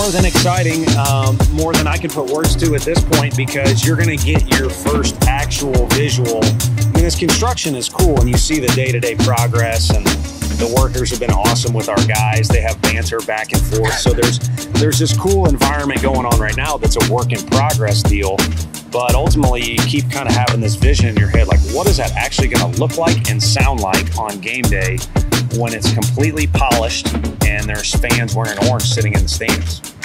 more than exciting, more than I can put words to at this point, because you're going to get your first actual visual. I mean, this construction is cool, and you see the day-to-day progress, and the workers have been awesome with our guys. They have banter back and forth. So there's this cool environment going on right now that's a work in progress deal. But ultimately, you keep kind of having this vision in your head, like, what is that actually going to look like and sound like on game day when it's completely polished and there's fans wearing orange sitting in the stands?